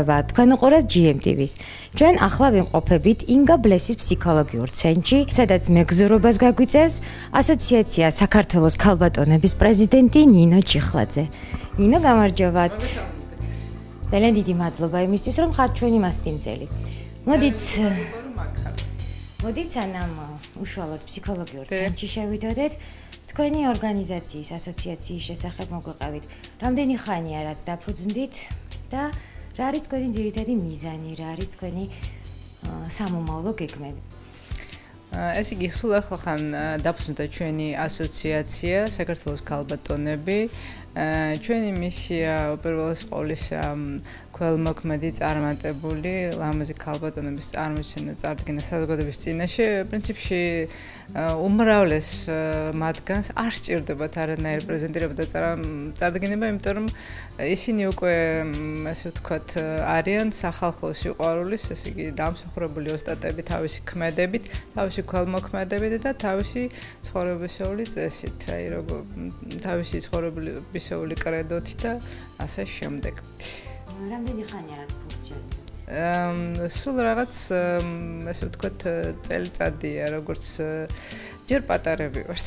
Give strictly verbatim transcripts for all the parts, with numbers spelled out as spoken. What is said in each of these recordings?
ემსაჯებათ განუყურებთ G M T V-ს. Ჩვენ ახლა ვიმყოფებით Inga Bleseis ფსიქოლოგიურ ცენტრში, სადაც მეგზურობას გაგვიწევს ასოციაცია საქართველოს ქალბატონების პრეზიდენტი ნინო ჩიხლაძე. ნინო, გამარჯობათ. ძალიან დიდი მადლობა იმისთვის, რომ ხართ ჩვენი მასპინძელი. მოდით, მოდით სანამ უშუალოდ ფსიქოლოგიურ ცენტრში შევიდოდეთ. Თქვენი ორგანიზაციის ასოციაციის შესახებ მოგვეყავით. Რამდენი ხანია რაც დაფუძნდით და რა არის თქვენი ძირითადი მიზანი, რა არის თქვენი სამომავლო გეგმები? ეს იგი სულ ახლა ხან დაფუძნდა ჩვენი ასოციაცია საქართველოს ქალბატონები. Ჩვენი მისია უპირველეს ყოვლისა ქველმოქმედი წარმატებული ლამაზი ქალბატონების წარმოჩენა წარდგენა საზოგადოების წინაშე. პრინციპში უმრავლეს მათგანს არ სჭირდებათ არანაირი პრეზენტირება და წარდგენება, იმიტომ რომ ისინი უკვე ასე ვთქვათ არიან სახალხო სიყვარულის, ესე იგი დამსახურებული ოსტატები თავისი ქმედებით, თავისი ქველმოქმედებით და თავისი ცხოვრებისეული წესით, აი როგორ თავისი ცხოვრებისეული ისეული კრედოთი და ასე შემდეგ. Რამდენი ხანია რა ფუნქციონირებთ? სულ რაღაც ასე ვთქვათ წელიწადია, როგორც ჯერ პატარები ვართ.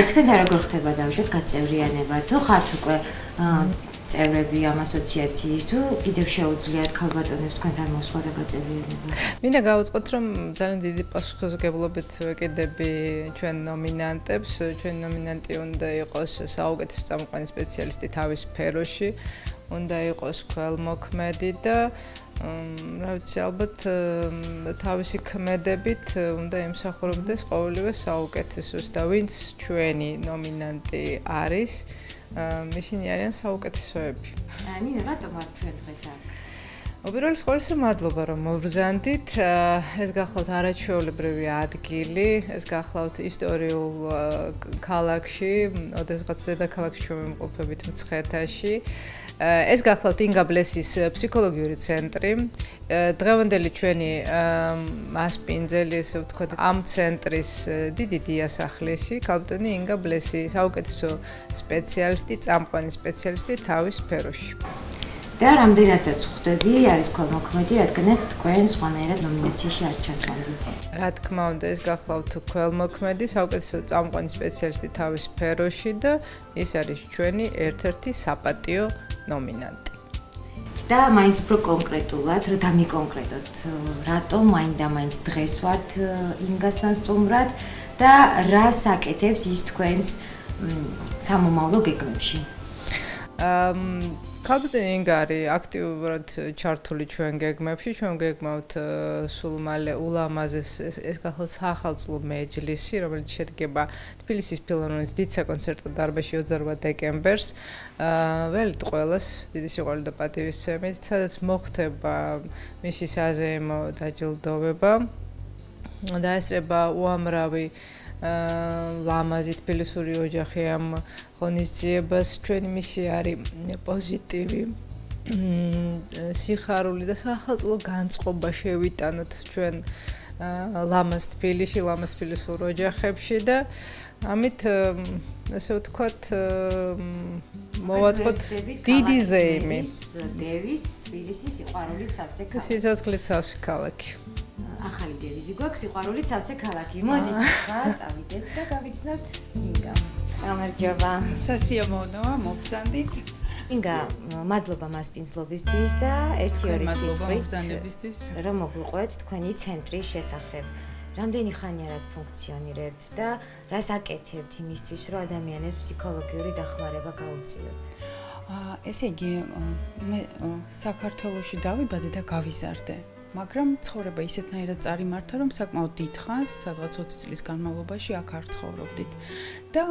აი თქვენ და როგორ ხდება დავუშვათ გაწევრიანება? თუ ხართ უკვე წევრები ამ ასოციაციის, თუ კიდევ შეუძლიათ ქალბატონებს თქვენთან მოსვლა და გაწევრიანება? მინდა გავუწყოთ, რომ ძალიან დიდი პასუხისმგებლობით ვეკიდები ჩვენ ნომინანტებს. ჩვენ ნომინანტი უნდა იყოს საუკეთესო წამყვანი სპეციალისტი თავის სფეროში, უნდა იყოს ქველმოქმედი და რა ვიცი, ალბათ თავისი ქმედებით უნდა იმსახურებდეს ყოველივე საუკეთესოს და ვინც ჩვენი ნომინანტი არის, ისინი არიან საუკეთესოები. ნინო, რატომ არ ჩვენ დღეს აქ? უპირველეს ყოვლისა მადლობა, რომ მოვბრძანდით. ეს გახლავთ არაჩვეულებრივი ადგილი, ეს გახლავთ ისტორიულ ქალაქში, ოდესღაც დედაქალაქში ჩვენ ვიმყოფებით მცხეთაში. ეს გახლავთ ინგა ბლესის ფსიქოლოგიური ცენტრი. დღევანდელი ჩვენი მასპინძელი, ასე ვთქვათ, ამ ცენტრის დიდი დიასახლისი, ქალბატონი ინგა ბლესი, საუკეთესო სპეციალისტი, წამყვანი სპეციალისტი თავის სფეროში. და რამდენადაც ხვდები, არის ქველმოქმედი, რადგანაც თქვენ სხვანაირად ნომინაციაში არ ჩასვამდით. რა თქმა უნდა, ეს გახლავთ ქველმოქმედი, საუკეთესო წამყვანი სპეციალისტი თავის სფეროში და ის არის ჩვენი ერთ-ერთი საპატიო ნომინანტი. და მაინც უფრო კონკრეტულად, რა დამიკონკრეტოთ, რატომ მაინც და მაინც დღეს ვართ ინგასთან სტუმრად და რა საკეთებს ის თქვენს სამომავლო გეგმებში? ქალბატონი ინგა არის აქტიურად ჩართული ჩვენ გეგმებში. ჩვენ გეგმავთ სულ მალე ულამაზეს, ეს გახლავთ საახალწლო მეჯლისი, რომელიც შედგება თბილისის ფილარმონიის დიდ საკონცერტო დარბაზში ოცდაოთხი დეკემბერს. ველით ყველას დიდი სიყვარული და პატივისცემით, სადაც მოხდება მისი საზეიმო დაჯილდოვება და ესრება უამრავი ლამაზი თბილისური ოჯახი ამ ღონისძიებას. ჩვენი მისია არის პოზიტივი სიხარული და საახალწლო განწყობა შევიტანოთ ჩვენ ლამაზ თბილისში, ლამაზ თბილისურ ოჯახებში და ამით ასე ვთქვათ მოვაწყოთ დიდი ზეიმი. დევის თბილისის სიყვარულით სავსე ქალაქი. სიცოცხლით სავსე ქალაქი. ახალი დევიზი გვაქვს, სიყვარულით სავსე ქალაქი. მოდით ხა წავიდეთ და გავიცნოთ ინგა. გამარჯობა. სასიამოვნოა, მოგწანდით. ინგა, მადლობა მასპინძლობისთვის და ერთი-ორი სიტყვით რომ მოგვიყვეთ თქვენი ცენტრის შესახებ. რამდენი ხანია რაც ფუნქციონირებთ და რას აკეთებთ იმისთვის, რომ ადამიანებს ფსიქოლოგიური დახმარება გაუწიოთ? ესე იგი, მე საქართველოში დავიბადე და გავიზარდე. მაგრამ ცხოვრება ისეთნაირად წარიმართა, რომ საკმაოდ დიდ ხანს, სადღაც ოცი წლის განმავლობაში აქ არ ცხოვრობდით. და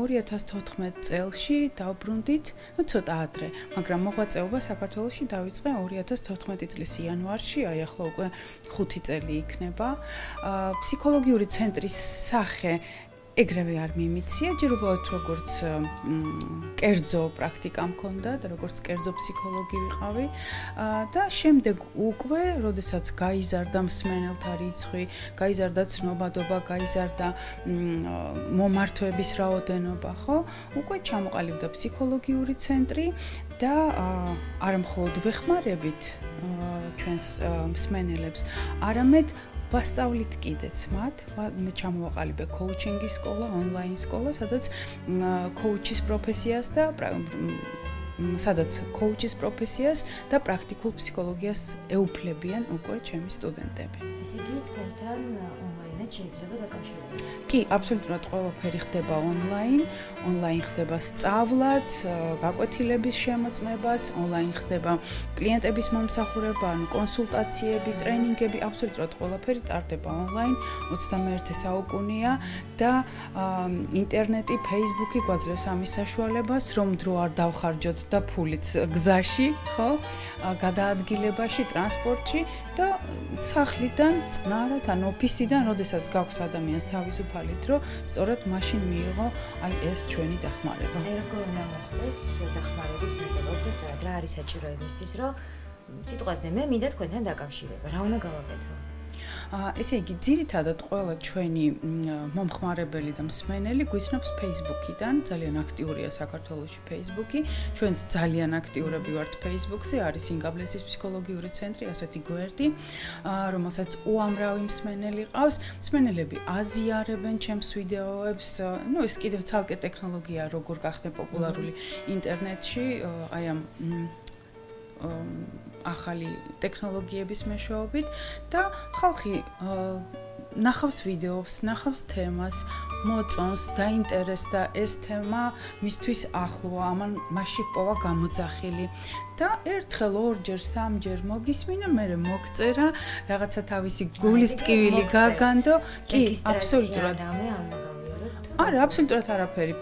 ორი ათას თოთხმეტ წელში დავბრუნდით, ну ცოტა ადრე, მაგრამ მოღვაწეობა საქართველოში დავიწყე ორი ათას თოთხმეტი წლის იანვარში, აი ახლა უკვე ხუთი წელი იქნება. ფსიქოლოგიური ცენტრის სახე ეგრევე არ მიმიცია ჯერობაც როგორც კერძო პრაქტიკა მქონდა და როგორც კერძო ფსიქოლოგი ვიყავი და შემდეგ უკვე როდესაც გაიზარდა მსმენელთა რიცხვი, გაიზარდა ცნობადობა, გაიზარდა მომართვეების რაოდენობა, ხო, უკვე ჩამოყალიბდა ფსიქოლოგიური ცენტრი და არ მხოლოდ ვეხმარებით ჩვენს მსმენელებს, არამედ ვასწავლით კიდეც მათ, ჩამოვაყალიბე კოუჩინგის სკოლა, ონლაინ სკოლა, სადაც კოუჩის პროფესიას და სადაც კოუჩის პროფესიას და პრაქტიკულ ფსიქოლოგიას ეუფლებიან უკვე ჩემი სტუდენტები. Ესე იგი, თქვენთან ონლაინად შეიძლება დაკავშირება? კი, აბსოლუტურად ყველაფერი ხდება ონლაინ, ონლაინ ხდება სწავლაც, გაკვეთილების შემოწმებაც, ონლაინ ხდება კლიენტების მომსახურება, კონსულტაციები, ტრენინგები, აბსოლუტურად ყველაფერი ტარდება ონლაინ, ოცდამეერთე საუკუნეა და ინტერნეტი, ფეისბუქი გვაძლევს ამის საშუალებას, რომ დრო არ დავხარჯოთ და ფულიც გზაში, ხო, გადაადგილებაში, ტრანსპორტში და სახლიდან, წნარად ან ოფისიდან, როდესაც გაქვს ადამიანს თავისუფალით, რომ სწორედ მაშინ მიიღო აი ეს ჩვენი დახმარება. Როგორ მოხდეს დახმარების მიღება, უბრალოდ რა არის საჭირო იმისთვის, რომ სიტყვაზე მე მინდა თქვენთან დაკავშირება, რა უნდა გავაკეთო? ესე იგი, ძირითადად ყველა ჩვენი მომხმარებელი და მსმენელი გვიცნობს Facebook-დან, ძალიან აქტიურია საქართველოში Facebook-ი. ჩვენც ძალიან აქტიურები ვართ Facebook-ზე, არის ინგა ბლესის ფსიქოლოგიური ცენტრი, ასეთი გვერდი, რომელსაც უამრავი მსმენელი ყავს. მსმენელები აზიარებენ ჩემს ვიდეოებს, ну ეს კიდევ ცალკე ტექნოლოგია, როგორ გახდა პოპულარული ინტერნეტში, აი ამ ახალი ტექნოლოგიების მეშვეობით და ხალხი ნახავს ვიდეოებს, ნახავს თემას, მოწონს, დაინტერესდა ეს თემა მისთვის ახლოა, ამან მასში პოვა გამოძახილი და ერთხელ ორჯერ, სამჯერ მოგისმინა, მერე მოგწერა, რაღაცა თავისი გულის ტკივილი გაგანდო, კი, აბსოლუტურად. არა, აბსოლუტურად არაფერი.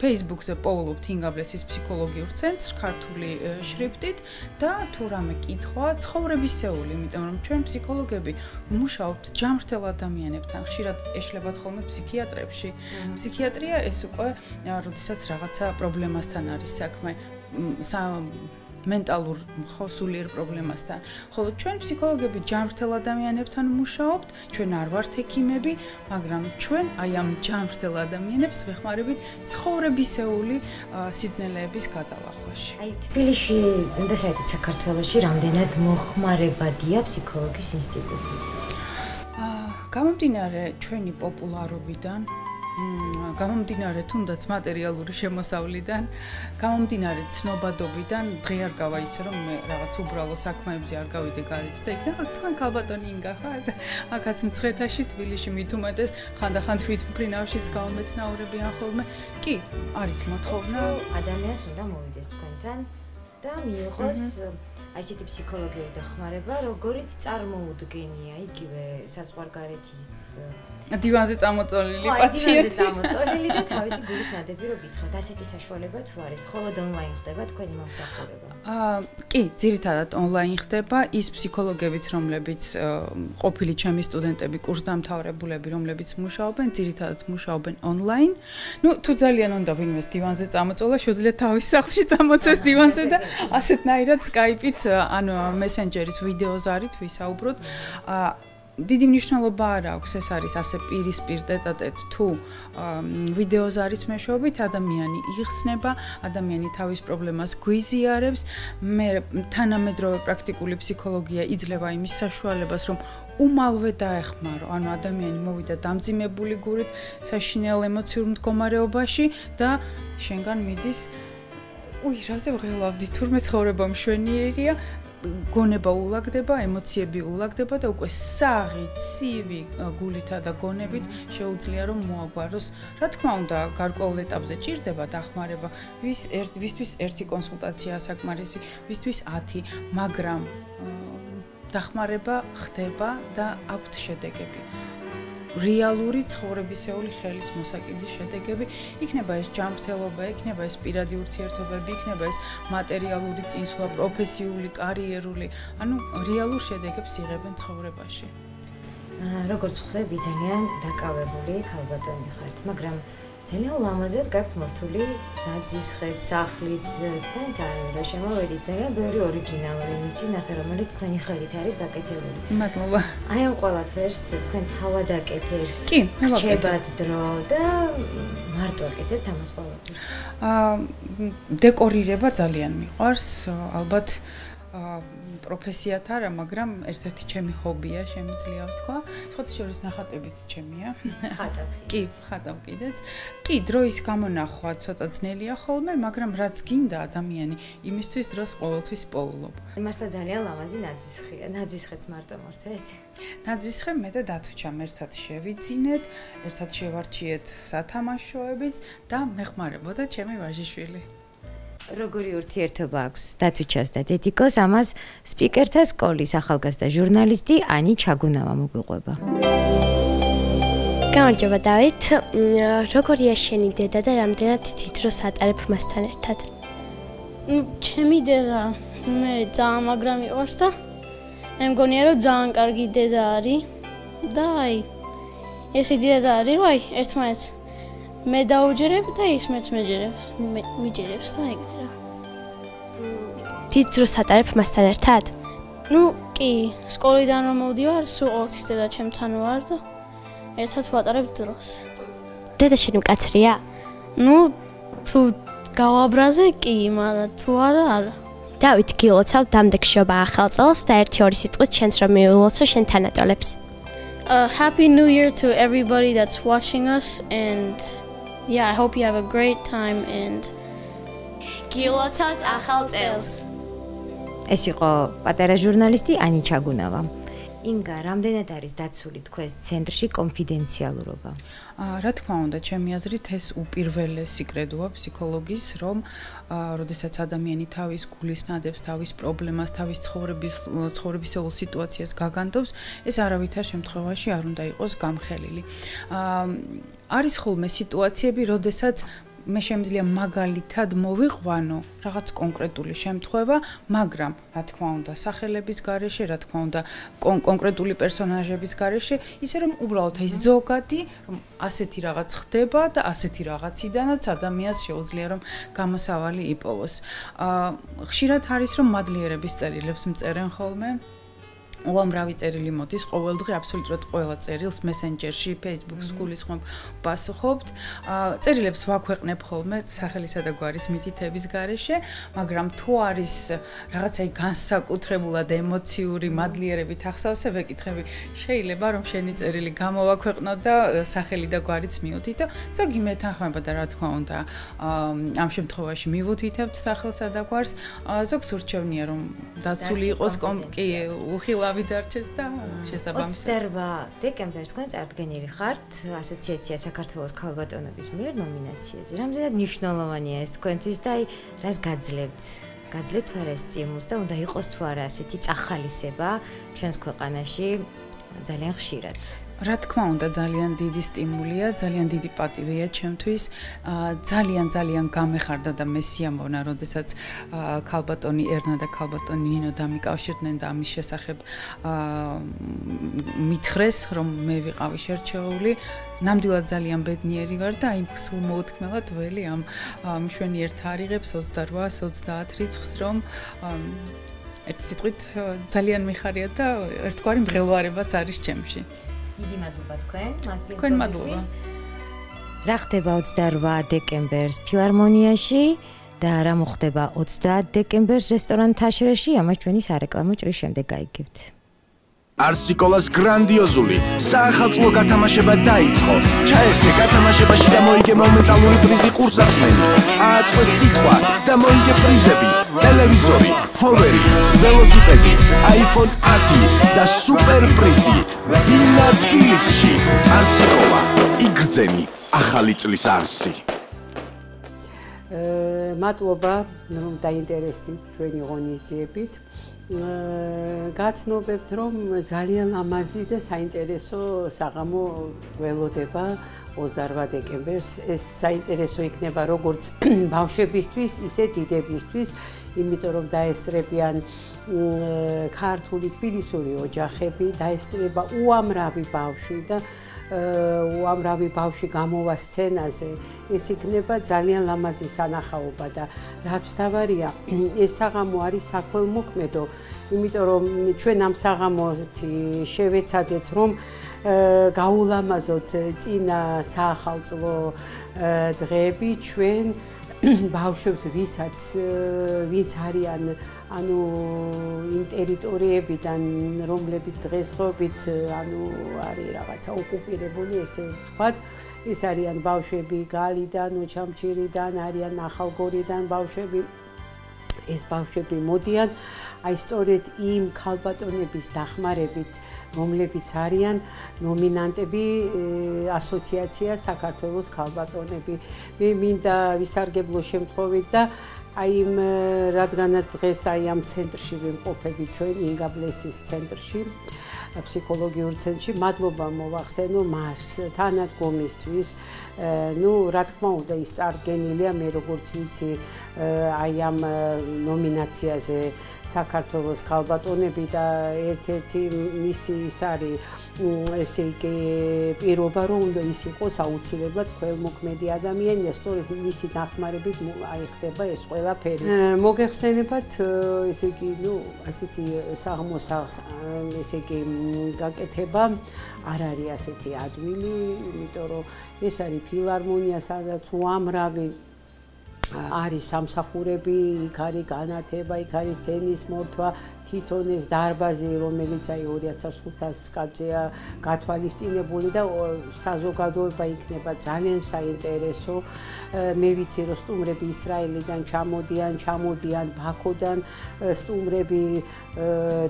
Facebook-ზე პოულობთ ინგა ბლესის ფსიქოლოგიურ ცენტრს ქართული შრიფტით და თუ რამე კითხვა ცხოვრებისეული, იმიტომ რომ ჩვენ ფსიქოლოგები ვმუშაობთ ჯანმრთელ ადამიანებთან, ხშირად ეშლებათ ხოლმე ფსიქიატრებში. ფსიქიატრია ეს უკვე, როდესაც რაღაცა პრობლემასთან არის საქმე, მენტალურ ხოსულიერ პრობლემასთან. ხოლო ჩვენ ფსიქოლოგები ჯანმრთელ ადამიანებთან მუშაობთ, ჩვენ არ ვართ ექიმები, მაგრამ ჩვენ აი ამ ჯანმრთელ ადამიანებს ვეხმარებით ცხოვრებისეული სიძნელეების გადალახვაში. აი თბილისში და საერთოდ საქართველოში რამდენად მოხმარებადია ფსიქოლოგიის ინსტიტუტი? გამომდინარე ჩვენი პოპულარობიდან, გამომდინარე თუნდაც მატერიალური შემოსავლიდან, გამომდინარე ცნობადობიდან, დღე არ გავა ისე, რომ მე რაღაც უბრალო საქმეებზე არ გავიდე გარეთ და იქნება თქვენ ქალბატონი ინგა ხართ, აქაც მცხეთაში, თბილისში მით უმეტეს, ხანდახან თვითმფრინავშიც გავამეცნაურებიან ხოლმე. კი, არის მოთხოვნა, ადამიანს უნდა მოვიდეს თქვენთან და მიიღოს ასეთი ფსიქოლოგიური დახმარება, როგორც წარმოუდგენია იგივე საზღვარგარეთის დივანზე წამოწოლილი პაციენტი. წამოწოლილი და თავისი გულის ნადები რო გითხრათ, ასეთი საშუალება თუ არის? მხოლოდ ონლაინ ხდება თქვენი მომსახურება? კი, ძირითადად ონლაინ ხდება. ის ფსიქოლოგებიც, რომლებიც ყოფილი ჩემი სტუდენტები, კურსდამთავრებულები, რომლებიც მუშაობენ, ძირითადად მუშაობენ ონლაინ. ნუ თუ ძალიან უნდა ვინმეს დივანზე წამოწოლა, შეუძლია თავის სახლში წამოწეს დივანზე და ასეთნაირად Skype-ით ანუ მესენჯერის ვიდეოზარით ვისაუბროთ. დიდი მნიშვნელობა არ აქვს, ეს არის ასე პირისპირ დეტატეთ, თუ ვიდეოზარის მეშვეობით ადამიანი იხსნება, ადამიანი თავის პრობლემას გვიზიარებს. მე თანამედროვე პრაქტიკული ფსიქოლოგია იძლევა იმის საშუალებას, რომ უმალვე დაეხმარო, ანუ ადამიანი მოვიდა დამძიმებული გურით, საშინელ ემოციურ მდგომარეობაში და შენგან მიდის უი, რაზე ვღელავდი, თურმე ცხოვრება მშვენიერია, გონება ულაგდება, ემოციები ულაგდება და უკვე საღი, ცივი გულითა და გონებით შეუძლია რომ მოაგვაროს. რა თქმა უნდა, გარკვეულ ეტაპზე ჭირდება დახმარება, ვისთვის ერთი კონსულტაცია საკმარისი, ვისთვის ათი, მაგრამ დახმარება ხდება და აქვთ შედეგები. რეალური ცხოვრებისეული ხელის მოსაკიდის შედეგები, იქნება ეს ჯანმრთელობა, იქნება ეს პირადი ურთიერთობები, იქნება ეს მატერიალური წინსვლა, პროფესიული, კარიერული, ანუ რეალურ შედეგებს იღებენ ცხოვრებაში. როგორც ხვდები ძალიან დაკავებული ქალბატონი ხართ, მაგრამ ძალიან ლამაზად გაქვთ მართული ნაძვის ხეთ, სახლიც, თქვენთან და შემოვედით ძალიან ბევრი ორიგინალური ნიჭი ნახე, რომელიც თქვენი ხელით არის გაკეთებული. მადლობა. Აი ამ ყველაფერს თქვენ თავად აკეთეთ. კი, ხდებათ დრო და მარტო აკეთებთ ამას ყველაფერს. აა დეკორირება ძალიან მიყვარს, ალბათ პროფესიათ არა, მაგრამ ერთ-ერთი ჩემი ჰობია, შემიძლია ვთქვა. სხვადასხვა ნახატებიც ჩემია. ხატავთ. კი, ხატავ კიდეც. კი, დროის გამონახვა ცოტა ძნელია ხოლმე, მაგრამ რაც გინდა ადამიანი, იმისთვის დროს ყოველთვის პოულობ. მართლა ძალიან ლამაზი ნაძვისხეა. ნაძვისხეც მარტო მართეს. ნაძვისხე მე და დათუჩამ ერთად შევიძინეთ, ერთად შევარჩიეთ სათამაშოებიც და მეხმარებოდა ჩემი ვაჟიშვილი. Როგორი ურთიერთობა აქვს დათუჩას და დედიკოს, ამას სპიკერთა სკოლის ახალგაზრდა ჟურნალისტი ანი ჩაგუნავა მოგვიყვება. გამარჯობა დავით, როგორია შენი დედა და რამდენად თითროს ატარებ მასთან ერთად? ჩემი დედა მე ძალიან მაგრამ მიყვარს და მე მგონია რომ ძალიან კარგი დედა არის და აი ესე დედა არის ვაი ერთმანეთს მე დაუჯერებ და ის მეც მეჯერებს, მიჯერებს და ეგრე. თითროს ატარებ მასთან ერთად? ნუ კი, სკოლიდან რომ მოვდივარ, სულ ყოველთვის დედა ჩემთან ვარ და ერთად ვატარებ დროს. დედა შენი მკაცრია? ნუ თუ გავაბრაზე კი, მაგრამ თუ არა არა. დავით გილოცავ დამდეგშობა ახალ წელს და ერთი-ორი სიტყვით შენს რომ მიულოცო შენ თანატოლებს. Happy New Year to everybody that's watching us and Yeah, I hope you have a great time and გილოცავთ ახალ წელს. ეს იყო პატარა ჟურნალისტი ანი ჩაგუნავა. ინგა, რამდენად არის დაცული თქვენს ცენტრში კონფიდენციალურობა? რა თქმა უნდა, ჩემი აზრით ეს უპირველესი კრედოა ფსიქოლოგის, რომ როდესაც ადამიანი თავის გულისნადებს, თავის პრობლემას, თავის ცხოვრების ცხოვრებისეულ სიტუაციას გაგანდობს, ეს არავითარ შემთხვევაში არ უნდა იყოს გამხელილი. არის ხოლმე სიტუაციები, როდესაც მე შემიძლია მაგალითად მოვიყვანო რაღაც კონკრეტული შემთხვევა, მაგრამ რა თქმა უნდა სახელების გარეშე, რა თქმა უნდა კონკრეტული პერსონაჟების გარეშე, ისე რომ უბრალოდ ეს ზოგადი, რომ ასეთი რაღაც ხდება და ასეთი რაღაციდანაც ადამიანს შეუძლია რომ გამოსავალი იპოვოს. აა ხშირად არის რომ მადლიერების წერილებს მწერენ ხოლმე. უამრავი წერილი მოდის ყოველ დღე, აბსოლუტურად ყველა წერილს მესენჯერში, Facebook-ს გულისხმობ, პასუხობთ. წერილებს ვაქვეყნებ ხოლმე სახელისა და გვარის მითითების გარეშე, მაგრამ თუ არის რაღაცაი განსაკუთრებულად ემოციური მადლიერებით ახსავსე, ვეკითხები, შეიძლება რომ შენი წერილი გამოვაქვეყნო და სახელი და გვარიც მიუთითო. ზოგი მეთანხმება და რა თქმა უნდა, ამ შემთხვევაში მივუთითებთ სახელსა და გვარს. ზოგს ურჩევნია რომ დაცული იყოს კი უხილა ვიდარჩეს და შესაბამისად. ოცდაერვა დეკემბერს თქვენ წარდგენილი ხართ ასოციაცია საქართველოს ქალბატონების მიერ ნომინაციაზე. რამდენად მნიშვნელოვანია ეს თქვენთვის და აი რას გაძლევთ? გაძლევთ თუ არა ეს სტიმულს და უნდა იყოს თუ არა ასეთი წახალისება ჩვენს ქვეყანაში ძალიან ხშირად. რა თქმა უნდა, ძალიან დიდი სტიმულია, ძალიან დიდი პატივია ჩემთვის. ძალიან ძალიან გამეხარდა და მე სიამოვნა, როდესაც ქალბატონი ერნა და ქალბატონი ნინო დამიკავშირდნენ და ამის შესახებ მითხრეს, რომ მე ვიყავი შერჩეული. ნამდვილად ძალიან ბედნიერი ვარ და აი სულ მოუთქმელად ველი ამ მშვენიერ თარიღებს ოცდაერვა ოცდაათი რიცხვს, რომ ერთ სიტყვით ძალიან მიხარია და ერთგვარი მღელვარებაც არის ჩემში. დიდი მადლობა თქვენ, მასპინძლობისთვის. რა ხდება ოცდაერვა დეკემბერს ფილარმონიაში და რა მოხდება ოცდაათ დეკემბერს რესტორან თაშრეში, ამას ჩვენი სარეკლამო ჭრის შემდეგ გაიგებთ. არსიკოლას გრანდიოზული საახალწლო გათამაშება დაიწყო. ჩაერთე გათამაშებაში და მოიგე მომენტალური პრიზი კურსასმენი, ააწვე სიტყვა და მოიგე პრიზები, ტელევიზორი, ჰოვერი, ველოსიპედი, აიფონ ათი და სუპერპრიზი. ბინა თბილისში, არსიკოლა, იგრძენი ახალი წლის არსი. მადლობა, რომ დაინტერესდით ჩვენი ღონისძიებით. გაცნობებთ რომ ძალიან ამაზი და საინტერესო საღამო ველოდება ოცდაათი დეკემბერს. ეს საინტერესო იქნება როგორც ბავშვებისთვის, ისე დიდებისთვის, იმიტომ რომ დაესწრებიან ქართული თბილისური ოჯახები, დაესწრება უამრავი ბავშვი და უამრავი ბავშვი გამოვა სცენაზე. ეს იქნება ძალიან ლამაზი სანახაობა და რაც თავარია, ეს საღამო არის საქველმოქმედო, იმიტომ რომ ჩვენ ამ საღამოთი შევეცადეთ რომ გაულამაზოთ წინა საახალწლო დღეები ჩვენ ბავშვებს, ვისაც ვინც არიან ანუ იმ ტერიტორიებიდან, რომლებიც დღესდღეობით ანუ არის რაღაცა ოკუპირებული, ესე ვთქვათ, ეს არიან ბავშვები გალიდან, ოჩამჩირიდან, არიან ახალგორიდან ბავშვები. ეს ბავშვები მოდიან აი სწორედ იმ ქალბატონების დახმარებით, რომლებიც არიან ნომინანტები ასოციაცია საქართველოს ქალბატონები. მე მინდა ვისარგებლო შემთხვევით და აი რადგანაც დღეს აი ამ ცენტრში ვიმყოფებით ჩვენ ინგა ბლესის ცენტრში, ფსიქოლოგიურ ცენტრში, მადლობა მოვახსენო მას თანადგომისთვის. ნუ რა თქმა უნდა, ის წარდგენილია, მე როგორც ვიცი, აი ამ ნომინაციაზე საქართველოს ქალბატონები და ერთ-ერთი მისი ის არის, ესე იგი, პირობა, რომ უნდა ის იყოს აუცილებლად ქველმოქმედი ადამიანი, სწორედ მისი დახმარებით აი ხდება ეს ყველაფერი. მოგეხსენებათ, ესე იგი, ნუ ასეთი საღმოსაღ, ესე იგი, გაკეთება არ არის ასეთი ადვილი, იმიტომ რომ ეს არის ფილარმონია, სადაც უამრავი არის სამსახურები, იქ არის განათება, იქ არის სცენის მორთვა, თვითონ ეს დარბაზი, რომელიც აი ორი ათას ხუთასი კაცია გათვალისწინებული და საზოგადოება იქნება ძალიან საინტერესო. მე ვიცი, რომ სტუმრები ისრაელიდან ჩამოდიან, ჩამოდიან ბაქოდან სტუმრები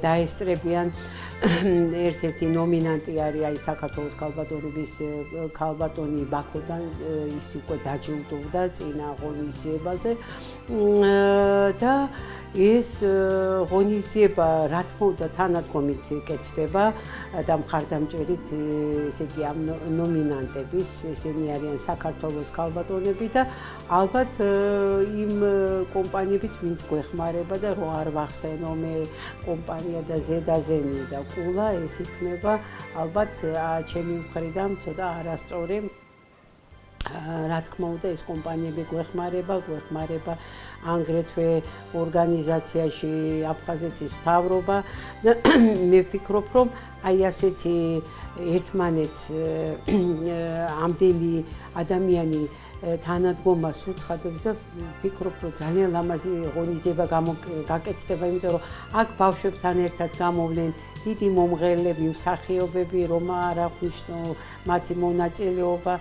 დაესწრებიან. ერთ-ერთი ნომინანტი არის აი საქართველოს ქალბატონების ქალბატონი ბაქოდან, ის უკვე დაჯილდოვდა წინა ღონისძიებაზე და ეს ღონისძიება რა თქმა უნდა თანადგომით კეთდება და მხარდამჭერით, ესე იგი, ამ ნომინანტების, ესენი არიან საქართველოს ქალბატონები და ალბათ იმ კომპანიებიც, ვინც გვეხმარება და რო არ ვახსენო მე კომპანია და ზედაზენი და კულა, ეს იქნება ალბათ ჩემი მხრიდან ცოტა არასწორი. რა თქმა უნდა, ეს კომპანიები გვეხმარება, გვეხმარება აგრეთვე ორგანიზაციაში აფხაზეთის მთავრობა და მე ვფიქრობ, რომ აი ასეთი ერთმანეთს ამდენი ადამიანი თანადგომას უცხადებს და ვფიქრობ, რომ ძალიან ლამაზი ღონისძიება გაკეთდება, იმიტომ რომ აქ ბავშვებთან ერთად გამოვლენ დიდი მომღერლები, მსახიობები, რომ არ აღნიშნო მათი მონაწილეობა.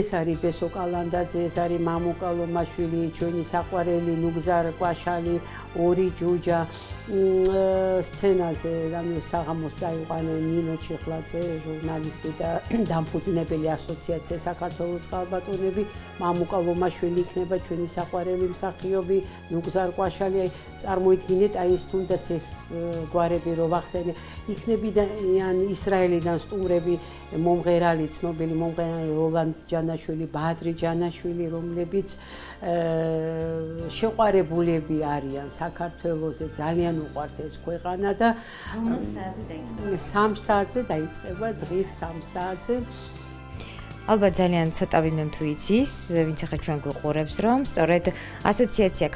ეს არის ბესო კალანდაძე, ეს არის მამუკა ლომაშვილი, ჩვენი საყვარელი ნუგზარ კვაშალი, ორი ჯუჯა. სცენაზე ანუ საღამოს წაიყვანენ ნინო ჩიხლაძე, ჟურნალისტი და დამფუძნებელი ასოციაცია საქართველოს ქალბატონები, მამუკა ლომაშვილი იქნება ჩვენი საყვარელი მსახიობი, ნუგზარ კვაშალი. წარმოიდგინეთ აი ეს თუნდაც ეს გვარები რო ვახსენებ, იქნებიან ისრაელიდან სტუმრები, მომღერალი, ცნობილი მომღერალი როლანდ ჯანაშვილი, ბადრი ჯანაშვილი, რომლებიც შეყვარებულები არიან საქართველოზე, ძალიან უყვართ ეს ქვეყანა და სამ საათზე დაიწყება დღის სამ საათზე. ალბა ძალიან ცოტა ვინმე თუ იცის, ვინც ახლა ჩვენ გვიყურებს, რომ სწორედ ასოციაცია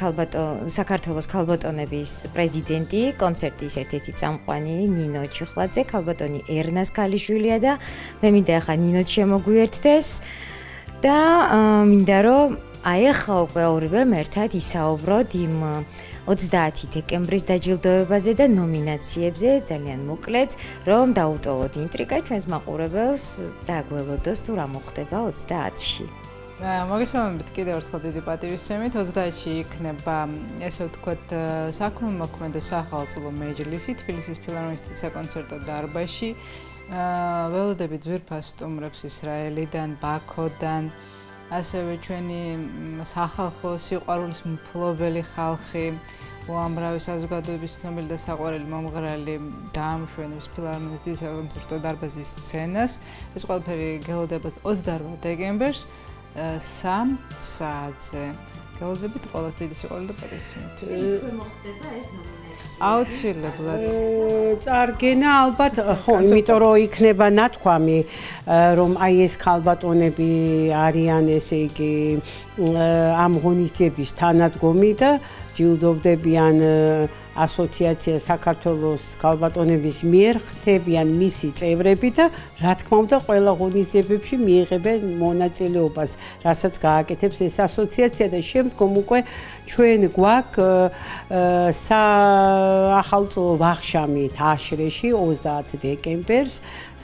საქართველოს ქალბატონების პრეზიდენტი, კონცერტის ერთ-ერთი წამყვანი ნინო ჩიხლაძე, ქალბატონი ერნას კალიშვილია და მე მინდა ახლა ნინოთ შემოგვიერთდეს და მინდა რომ აი ახლა უკვე ორივემ ერთად ისაუბროთ იმ ოცდაათი დეკემბრის დაჯილდოებაზე და ნომინაციებზე ძალიან მოკლედ, რომ დაუტოვოთ ინტრიგა ჩვენს მაყურებელს და გველოდოს თუ რა მოხდება ოცდაათში. მოგესალმებით კიდევ ერთხელ დიდი პატივისცემით. ოცდაათში იქნება, ესე ვთქვათ, საქველმოქმედო საახალწლო მეჯლისი თბილისის ფილარმონიის საკონცერტო დარბაზში. ველოდებით ძვირფას სტუმრებს ისრაელიდან, ბაქოდან, ასევე ჩვენი სახალხო სიყვარულის მფლობელი ხალხი, უამრავი საზოგადოების ცნობილი და საყვარელი მომღერალი დაამშვენებს ფილარმონიის საკონცერტო დარბაზის სცენას. ეს ყველაფერი გელოდება ოცდაოთხ დეკემბერს სამი საათზე. Გელოდებით ყველას დიდი სიყვარული და პატივისცემა. თქვენ მოხდება ეს ნომინაცია? აუცილებლად. წარგენა ალბათ ხო, იმიტომ რომ იქნება ნათქვამი, რომ აი ეს ქალბატონები არიან ესე იგი ამ ღონისძიების თანადგომი და ჯილდოვდებიან ასოციაცია საქართველოს ქალბატონების მიერ, ხდებიან მისი წევრები და რა თქმა უნდა ყველა ღონისძიებებში მიიღებენ მონაწილეობას, რასაც გააკეთებს ეს ასოციაცია და შემდგომ უკვე ჩვენ გვაქვს საახალწლო ვახშამი აშრეში ოცდაათი დეკემბერს,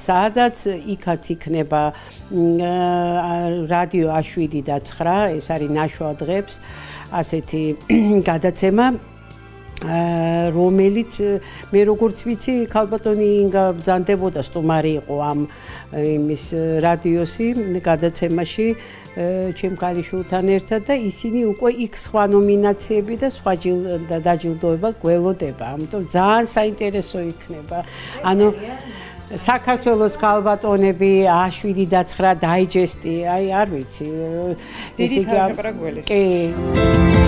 სადაც იქაც იქნება რადიო შვიდი და ცხრა, ეს არის ნაშვა დღეებს ასეთი გადაცემა, რომელიც მე როგორც ვიცი, ქალბატონი ინგა ბრძანდებოდა, სტუმარი იყო ამ იმის რადიოსი გადაცემაში ჩემ ქალიშვილთან ერთად და ისინი უკვე იქ სხვა ნომინაციები და სხვა დაჯილდოება გველოდება, ამიტომ ძალიან საინტერესო იქნება. ანუ საქართველოს ქალბატონები შვიდი და ცხრა დაიჯესტი, აი არ ვიცი. დიდი თამშია გველის.